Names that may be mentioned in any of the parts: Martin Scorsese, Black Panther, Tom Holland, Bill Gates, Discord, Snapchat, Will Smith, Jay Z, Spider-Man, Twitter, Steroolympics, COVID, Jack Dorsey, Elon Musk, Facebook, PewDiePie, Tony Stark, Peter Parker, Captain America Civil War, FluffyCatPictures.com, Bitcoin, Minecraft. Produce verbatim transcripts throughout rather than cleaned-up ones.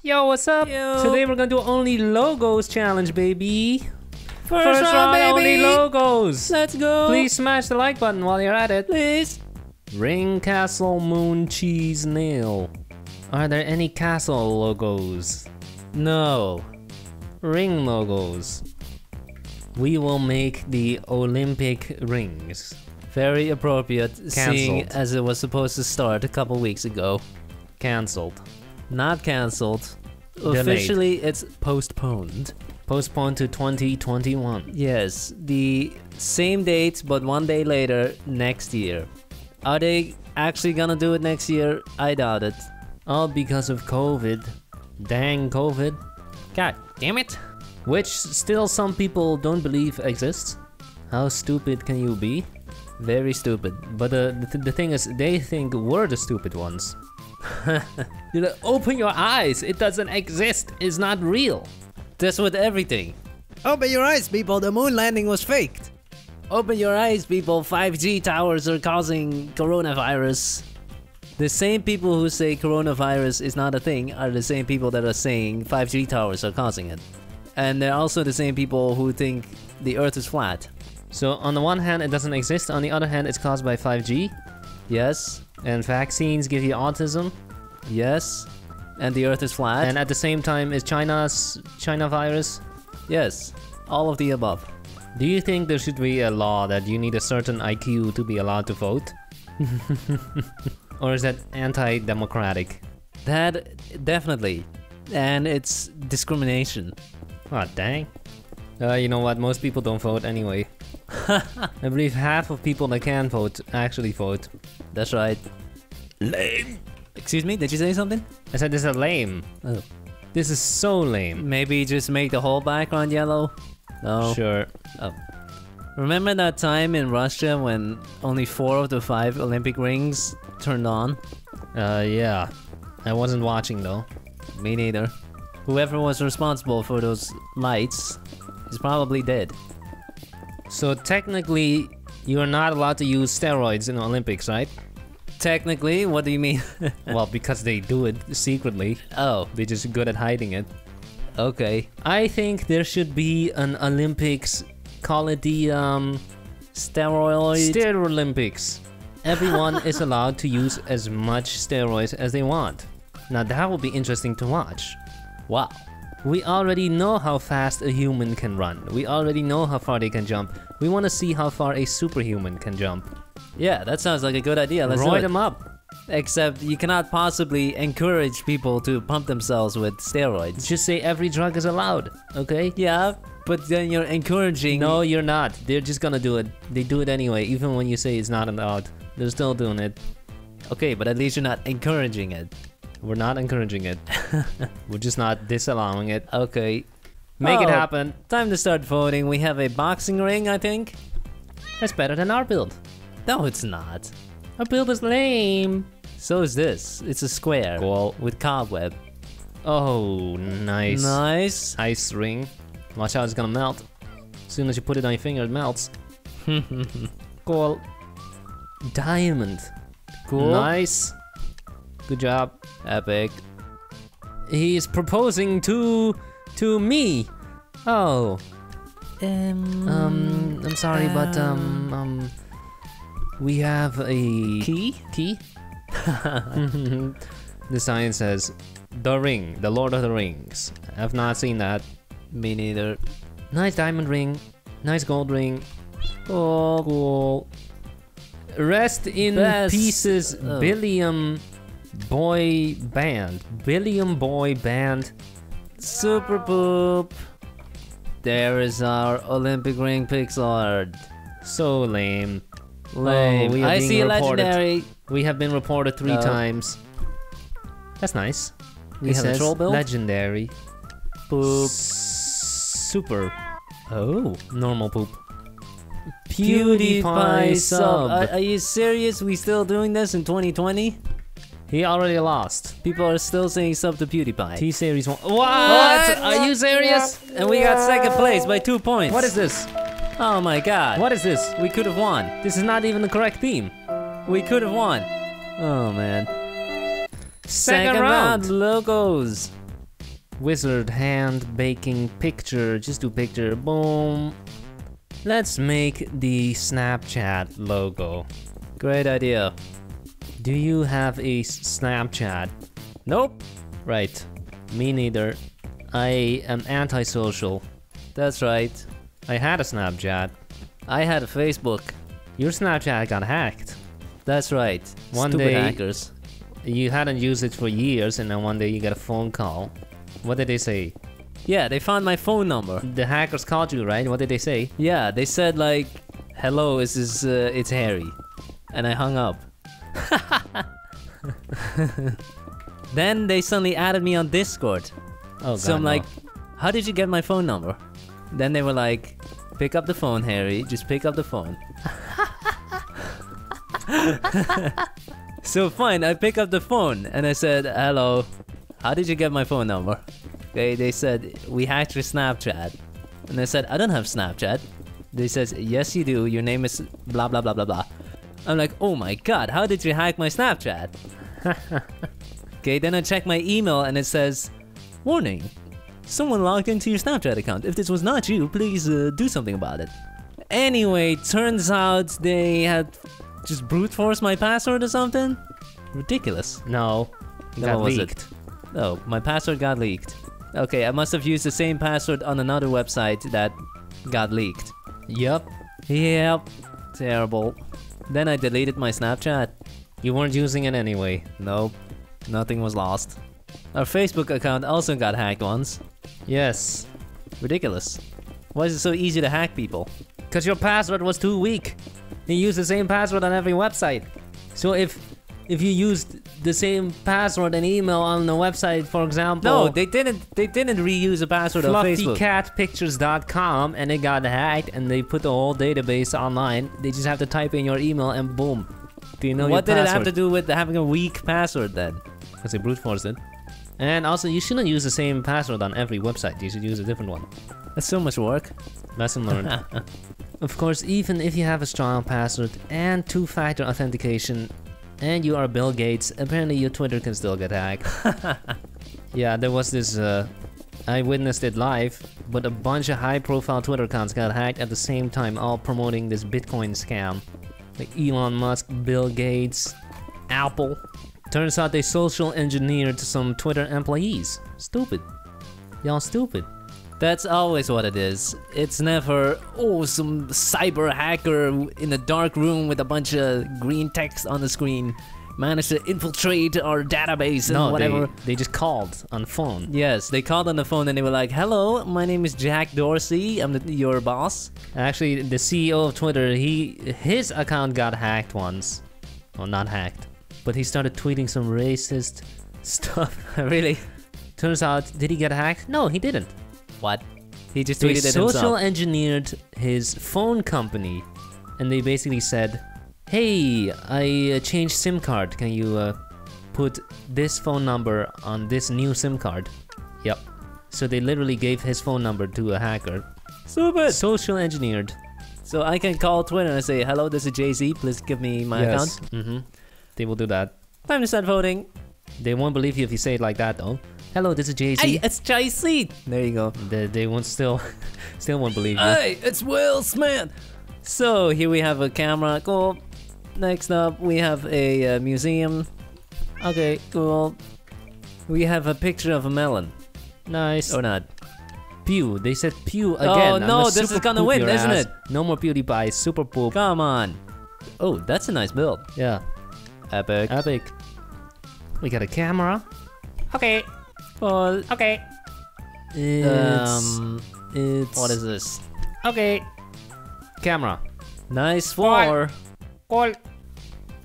Yo, what's up? Yo. Today we're gonna do only logos challenge, baby. First, First round, round baby. Only logos. Let's go. Please smash the like button while you're at it. Please. Ring, castle, moon, cheese, nail. Are there any castle logos? No. Ring logos. We will make the Olympic rings. Very appropriate, Canceled. seeing as it was supposed to start a couple weeks ago. Cancelled. Not cancelled. Officially, Delayed. It's postponed. Postponed to twenty twenty-one. Yes, the same date, but one day later, next year. Are they actually gonna do it next year? I doubt it. All because of COVID. Dang COVID. God damn it. Which still some people don't believe exists. How stupid can you be? Very stupid. But uh, the, th the thing is, they think we're the stupid ones. You know, open your eyes, it doesn't exist, it's not real. That's with everything. Open your eyes, people, the moon landing was faked. Open your eyes, people, five G towers are causing coronavirus. The same people who say coronavirus is not a thing are the same people that are saying five G towers are causing it. And they're also the same people who think the earth is flat. So on the one hand it doesn't exist, on the other hand it's caused by five G. Yes. And vaccines give you autism. Yes. And the earth is flat. And at the same time is China's China virus. Yes. All of the above. Do you think there should be a law that you need a certain I Q to be allowed to vote? Or is that anti-democratic? That definitely. And it's discrimination. Aw, oh, dang. Uh, you know what? Most people don't vote anyway. I believe half of people that can vote actually vote. That's right. Lame. Excuse me, did you say something? I said this is lame. Oh. This is so lame. Maybe just make the whole background yellow? No. Sure. Oh. Remember that time in Russia when only four of the five Olympic rings turned on? Uh, yeah. I wasn't watching though. Me neither. Whoever was responsible for those lights is probably dead. So technically, you are not allowed to use steroids in the Olympics, right? Technically? What do you mean? Well, because they do it secretly. Oh. They're just good at hiding it. Okay. I think there should be an Olympics, call it the, um... steroid... Steroolympics. Everyone is allowed to use as much steroids as they want. Now that will be interesting to watch. Wow. We already know how fast a human can run. We already know how far they can jump. We want to see how far a superhuman can jump. Yeah, that sounds like a good idea. Let's Roy do it. them up. Except you cannot possibly encourage people to pump themselves with steroids. Just say every drug is allowed, okay? Yeah, but then you're encouraging... No, you're not. They're just gonna do it. They do it anyway, even when you say it's not allowed. They're still doing it. Okay, but at least you're not encouraging it. We're not encouraging it. We're just not disallowing it. Okay. Make oh, it happen. Time to start voting. We have a boxing ring, I think. That's better than our build. No, it's not. Our build is lame. So is this. It's a square Goal. with cobweb. Oh, nice. Nice. Ice ring. Watch out, it's gonna melt. As soon as you put it on your finger, it melts. Goal. Diamond. Cool. Nice. Good job. Epic. He's proposing to... to me. Oh. Um... Um... I'm sorry, um, but um... Um... we have a... Key? Key? The sign says, The Ring, the Lord of the Rings. I've not seen that. Me neither. Nice diamond ring. Nice gold ring. Oh, cool. Rest in Best. pieces, oh. Billiam... Boy Band. Billiam Boy Band. Super Poop. There is our Olympic ring pixel art. So lame. Lame. Oh, I see reported. Legendary. We have been reported three uh, times. That's nice. We it have says a troll build? Legendary. Poop. S super. Oh. Normal poop. PewDiePie, PewDiePie sub. Are, are you serious? We still doing this in twenty twenty? He already lost. People are still saying sub to PewDiePie. T-Series one. What? what? Are you serious? Yeah. And we got second place by two points. What is this? Oh my god. What is this? We could have won. This is not even the correct theme. We could have won. Oh man. Second, second round. round logos. Wizard hand baking picture, just do picture, boom. Let's make the Snapchat logo. Great idea. Do you have a Snapchat? Nope. Right. Me neither. I am antisocial. That's right. I had a Snapchat. I had a Facebook. Your Snapchat got hacked. That's right. One Stupid day hackers. You hadn't used it for years, and then one day you got a phone call. What did they say? Yeah, they found my phone number. The hackers called you, right? What did they say? Yeah, they said like, "Hello, this is uh, it's Harry," and I hung up. Then they suddenly added me on Discord. Oh, God, so I'm no. like, "How did you get my phone number?" Then they were like, "Pick up the phone, Harry. Just pick up the phone." So fine, I pick up the phone and I said, "Hello, how did you get my phone number?" They, they said, "We hacked your Snapchat." And I said, "I don't have Snapchat." They said, "Yes you do, your name is blah blah blah blah blah." I'm like, "Oh my god, how did you hack my Snapchat?" Okay, then I check my email and it says, "Warning, someone logged into your Snapchat account. If this was not you, please uh, do something about it." Anyway, turns out they had just brute force my password or something? Ridiculous. No, it got leaked. Oh, my password got leaked. Okay, I must have used the same password on another website that got leaked. Yep. Yep. Terrible. Then I deleted my Snapchat. You weren't using it anyway. Nope. Nothing was lost. Our Facebook account also got hacked once. Yes. Ridiculous. Why is it so easy to hack people? Because your password was too weak. You use the same password on every website. So if if you used the same password and email on the website, for example... No, they didn't They didn't reuse the password on Facebook. Fluffy Cat Pictures dot com, and it got hacked and they put the whole database online. They just have to type in your email and boom. Do you know what your password? What did it have to do with having a weak password then? Because they brute forced it. And also, you shouldn't use the same password on every website. You should use a different one. That's so much work. Lesson learned. Of course, even if you have a strong password and two-factor authentication and you are Bill Gates, apparently your Twitter can still get hacked. Yeah, there was this, uh, I witnessed it live, but a bunch of high-profile Twitter accounts got hacked at the same time, all promoting this Bitcoin scam. Like Elon Musk, Bill Gates, Apple. Turns out they social engineered some Twitter employees. Stupid. Y'all stupid. That's always what it is. It's never, oh, some cyber hacker in a dark room with a bunch of green text on the screen managed to infiltrate our database no, and whatever. They, they just called on the phone. Yes, they called on the phone and they were like, "Hello, my name is Jack Dorsey. I'm the, your boss." Actually, the C E O of Twitter, he his account got hacked once. Well, not hacked. But he started tweeting some racist stuff. Really? Turns out, did he get hacked? No, he didn't. What? He just tweeted it himself. They social engineered his phone company, and they basically said, "Hey, I uh, changed SIM card. Can you uh, put this phone number on this new SIM card?" Yep. So they literally gave his phone number to a hacker. Stupid. Social engineered. So I can call Twitter and say, "Hello, this is Jay Z. Please give me my yes. account." Mm-hmm. They will do that. Time to start voting. They won't believe you if you say it like that, though. "Hello, this is Jay Z." Hey, it's Jay Z. There you go. They, they won't still, still won't believe you. Hey, it's Will Smith. So here we have a camera. Cool. Next up, we have a uh, museum. Okay, cool. We have a picture of a melon. Nice. Or not. Pew. They said pew again. Oh no, this is gonna win, isn't it? No more PewDiePie. Super poop. Come on. Oh, that's a nice build. Yeah. Epic. Epic. We got a camera. Okay. Well, okay. It's, um, it's... What is this? Okay. Camera. Nice floor. Goal. Goal.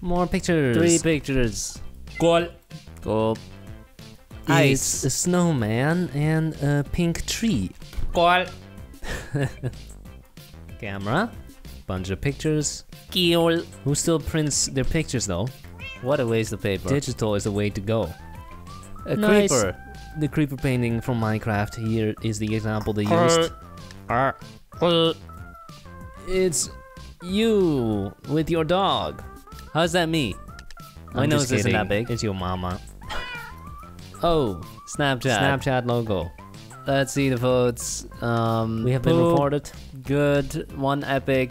More pictures. Three pictures. Goal. Goal. Ice. It's a snowman and a pink tree. Goal. Camera. Bunch of pictures. Goal. Who still prints their pictures though? What a waste of paper. Digital is the way to go. A nice. Creeper. The creeper painting from Minecraft here is the example they used. It's you with your dog. How's that me? I'm I know this isn't that big. It's your mama. Oh, Snapchat. Snapchat logo. Let's see the votes. Um, we have been reported. Good. One epic.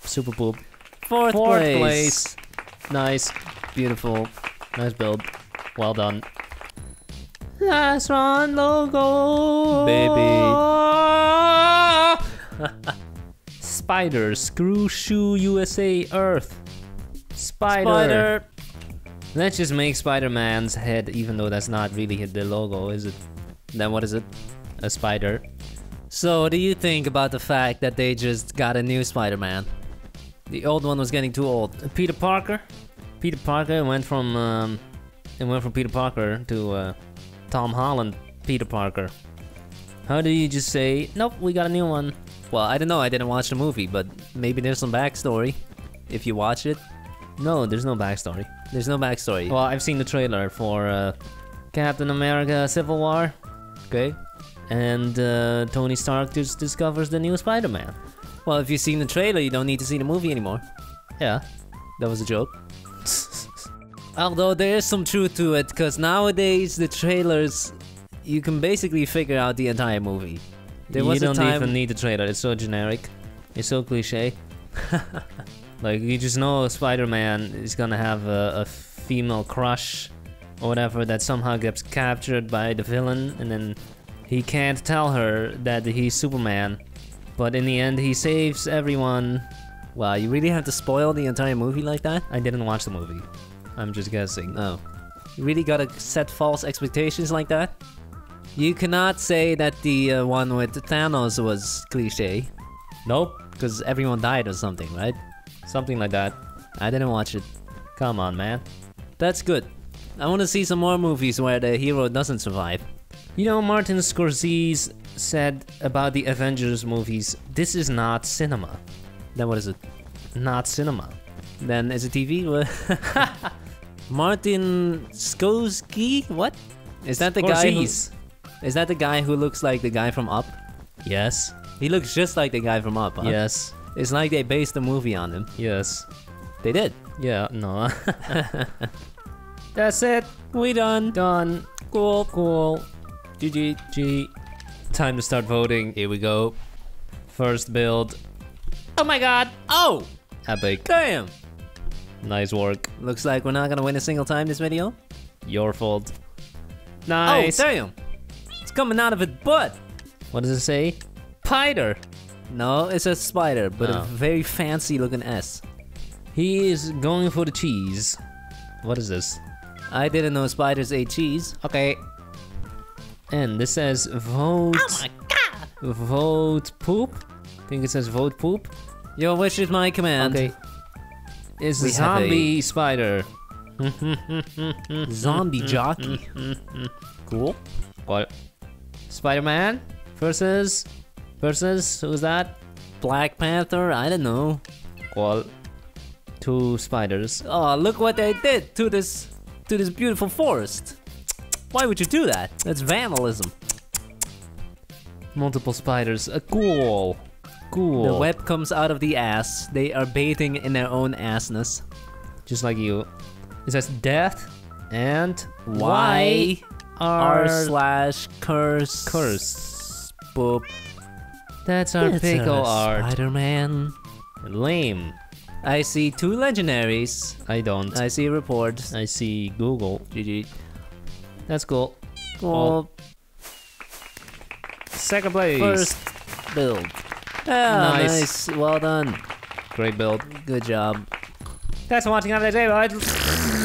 Super poop. Fourth, Fourth place. place. Nice. Beautiful. Nice build. Well done. Last one logo. Baby. Spider. Screw shoe U S A Earth. Spider. Spider. Let's just make Spider-Man's head, even though that's not really the logo, is it? Then what is it? A spider. So what do you think about the fact that they just got a new Spider-Man? The old one was getting too old. Peter Parker? Peter Parker went from um, it went from Peter Parker to uh, Tom Holland Peter Parker. How do you just say, nope, we got a new one? Well, I don't know, I didn't watch the movie, but maybe there's some backstory if you watch it. No, there's no backstory. There's no backstory. Well, I've seen the trailer for uh, Captain America Civil War. Okay. And uh, Tony Stark just discovers the new Spider-Man. Well, if you've seen the trailer, you don't need to see the movie anymore. Yeah, that was a joke. Although there is some truth to it, because nowadays the trailers, you can basically figure out the entire movie. There was you don't a time even need the trailer, it's so generic. It's so cliche. Like, you just know Spider-Man is gonna have a, a female crush or whatever that somehow gets captured by the villain, and then he can't tell her that he's Superman. But in the end, he saves everyone. Wow, you really have to spoil the entire movie like that? I didn't watch the movie. I'm just guessing. Oh. You really gotta set false expectations like that? You cannot say that the uh, one with Thanos was cliché. Nope, because everyone died or something, right? Something like that. I didn't watch it. Come on, man. That's good. I want to see some more movies where the hero doesn't survive. You know, Martin Scorsese said about the Avengers movies, this is not cinema. Then what is it? Not cinema. Then is it T V? Martin Scorsese? What? Is that the guy who, Is that the guy who looks like the guy from Up? Yes. He looks just like the guy from Up, huh? Yes. It's like they based the movie on him. Yes. They did. Yeah, no. That's it. We done. Done. Cool. Cool. G G. G. Time to start voting. Here we go. First build. Oh my god. Oh! Epic. Damn. Nice work. Looks like we're not gonna win a single time this video. Your fault. Nice. Oh, damn. It's coming out of its butt. What does it say? Pider. No, it's a spider, but oh. a very fancy looking S. He is going for the cheese. What is this? I didn't know spiders ate cheese. Okay. And this says vote... Oh my god! Vote poop? I think it says vote poop. Your wish is my command. Okay. It's we zombie a... spider. Zombie jockey. Cool. What? Spider-Man versus... Versus, who's that? Black Panther? I don't know. Well, two spiders. Oh, look what they did to this to this beautiful forest. Why would you do that? That's vandalism. Multiple spiders. Uh, cool. Cool. The web comes out of the ass. They are bathing in their own assness. Just like you. It says death and Y R slash curse. Curse. Boop. That's our pickle art. Spider-Man. Lame. I see two legendaries. I don't. I see reports. I see Google. G G. That's cool. Cool. Oh. Second place. First build. Yeah, nice. nice. Well done. Great build. Good job. Thanks for watching another day, right?